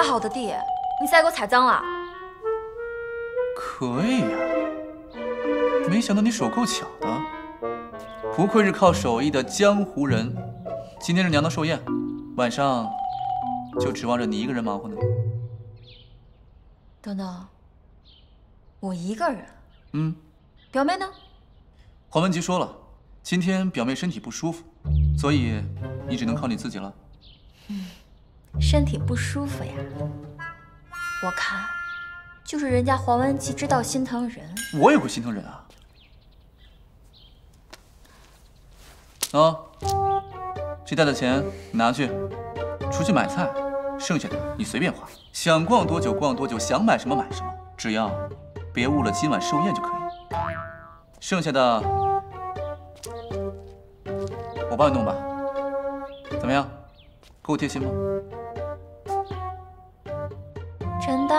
他好的地，你再给我踩脏了。可以呀、啊，没想到你手够巧的，不愧是靠手艺的江湖人。今天是娘的寿宴，晚上就指望着你一个人忙活呢。等等，我一个人？嗯。表妹呢？黄文吉说了，今天表妹身体不舒服，所以你只能靠你自己了。嗯。 身体不舒服呀，我看就是人家黄文琪知道心疼人。我也会心疼人啊。啊，这袋的钱你拿去，出去买菜，剩下的你随便花，想逛多久逛多久，想买什么买什么，只要别误了今晚寿宴就可以。剩下的我帮你弄吧，怎么样？够贴心吗？ 真的？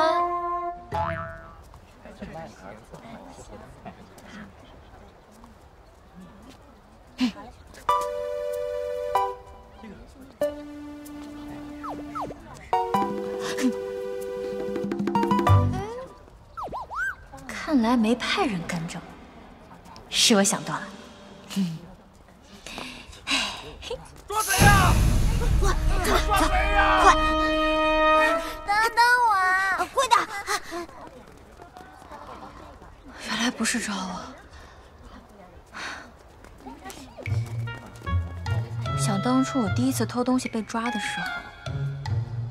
看来没派人跟着我，是我想多了。抓贼呀！抓贼呀！快！ 原来不是抓我。想当初我第一次偷东西被抓的时候，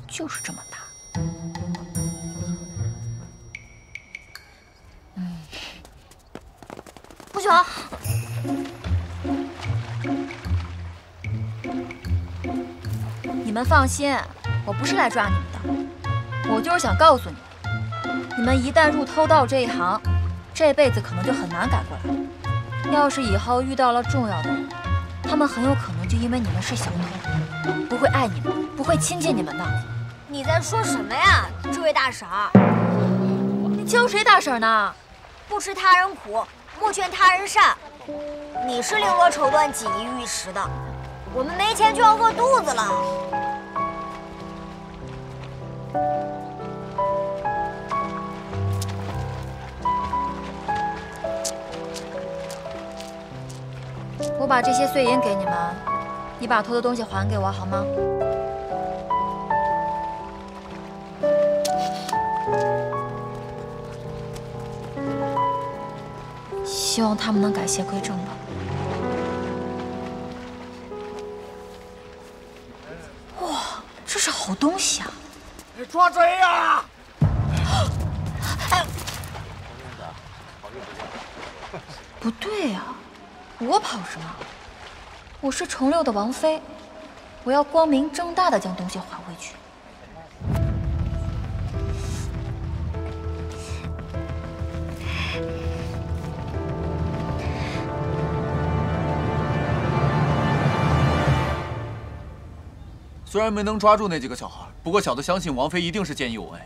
就是这么大。不行，你们放心，我不是来抓你们的，我就是想告诉你们，你们一旦入偷盗这一行。 这辈子可能就很难改过来。要是以后遇到了重要的人，他们很有可能就因为你们是小偷，不会爱你们，不会亲近你们的。你在说什么呀，这位大婶儿？你教谁大婶呢？不吃他人苦，莫劝他人善。你是绫罗绸缎锦衣玉食的，我们没钱就要饿肚子了。 我把这些碎银给你们，你把偷的东西还给我好吗？希望他们能改邪归正吧。哇，这是好东西啊！抓贼呀！不对呀、啊。 我跑什么？我是重六的王妃，我要光明正大的将东西还回去。虽然没能抓住那几个小孩，不过小的相信王妃一定是见义勇为，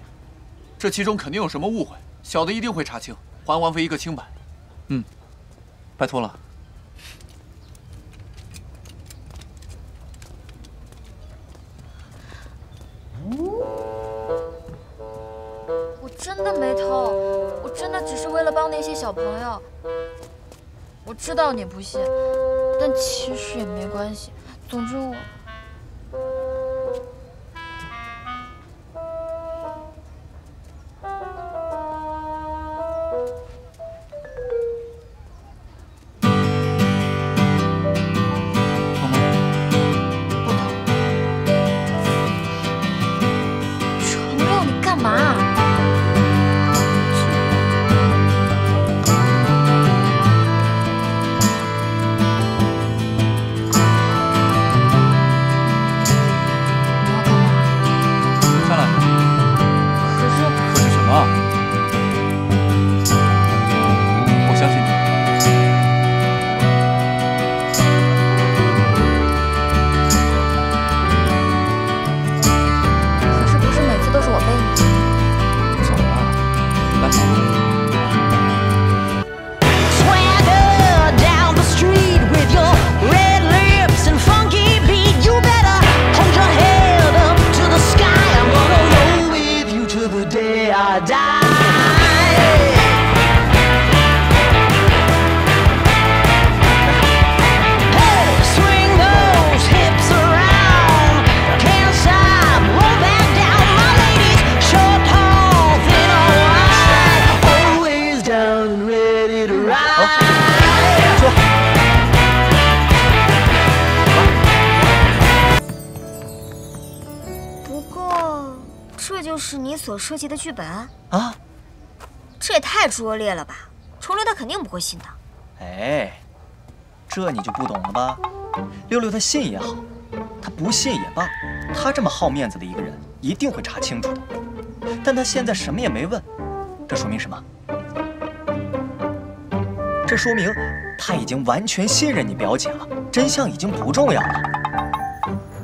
这其中肯定有什么误会，小的一定会查清，还王妃一个清白。嗯，拜托了。 我真的没偷，我真的只是为了帮那些小朋友。我知道你不信，但其实也没关系。总之我……就是你所设计的剧本啊？这也太拙劣了吧！重六他肯定不会信的。哎，这你就不懂了吧？六六他信也好，他不信也罢，他这么好面子的一个人，一定会查清楚的。但他现在什么也没问，这说明什么？这说明他已经完全信任你表姐了，真相已经不重要了，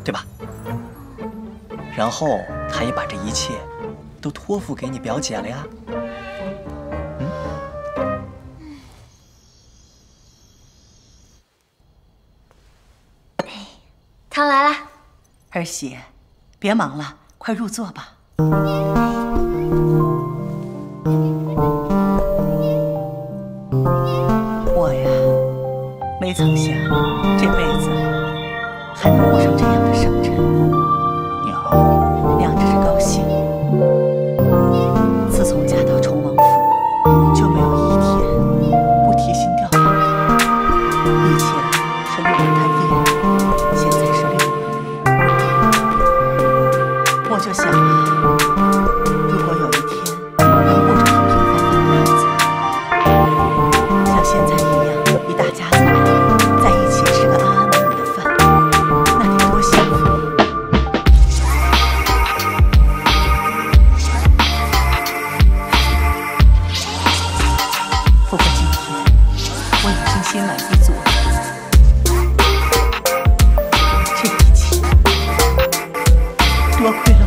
对吧？然后他也把这一切都托付给你表姐了呀。 汤来了，儿媳，别忙了，快入座吧。我呀，没曾想这辈子还能过上这样的生辰。娘，娘真是高兴。自从嫁到崇王府，就没有一天不提心吊胆。以前是六儿他爹。 我就想啊，如果有一天能过上平平凡凡的日子，像现在一样一大家子在一起吃个安安稳稳的饭，那得多幸福啊！不过今天我已经心满意足了。 多亏了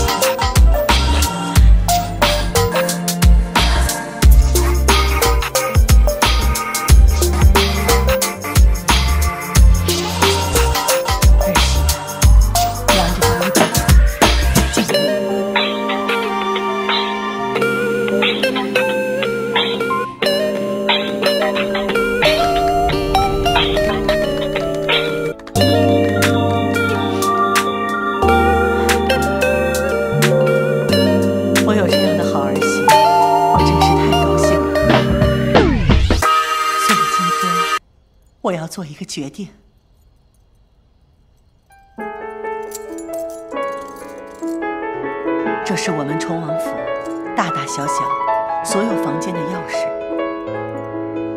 儿媳，娘这就一百，敬你。 我要做一个决定，这是我们崇王府大大小小所有房间的钥匙。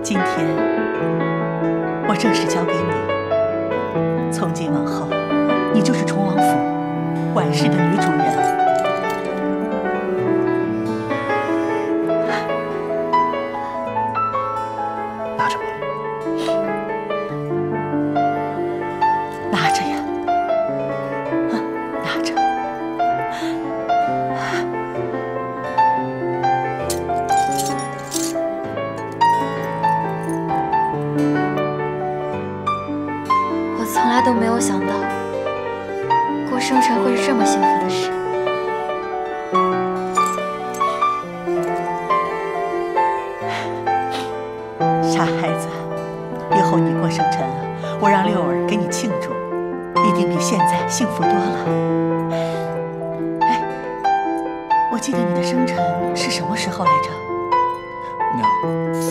今天我正式交给你，从今往后，你就是崇王府管事的女主人。 都没有想到，过生辰会是这么幸福的事。傻孩子，以后你过生辰啊，我让六儿给你庆祝，一定比现在幸福多了。哎，我记得你的生辰是什么时候来着？娘。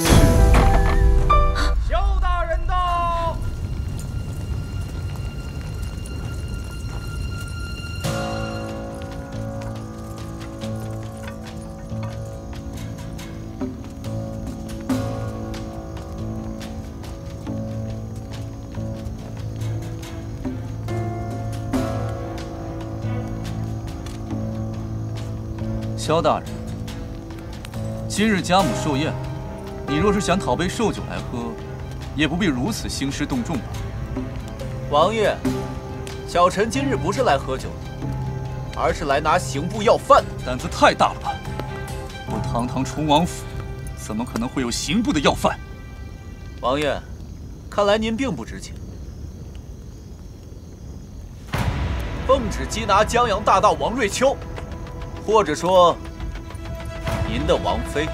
萧大人，今日家母寿宴，你若是想讨杯寿酒来喝，也不必如此兴师动众吧。王爷，小臣今日不是来喝酒的，而是来拿刑部要饭的。胆子太大了吧！我堂堂崇王府，怎么可能会有刑部的要饭？王爷，看来您并不知情。奉旨缉拿江洋大盗王瑞秋。 或者说，您的王妃。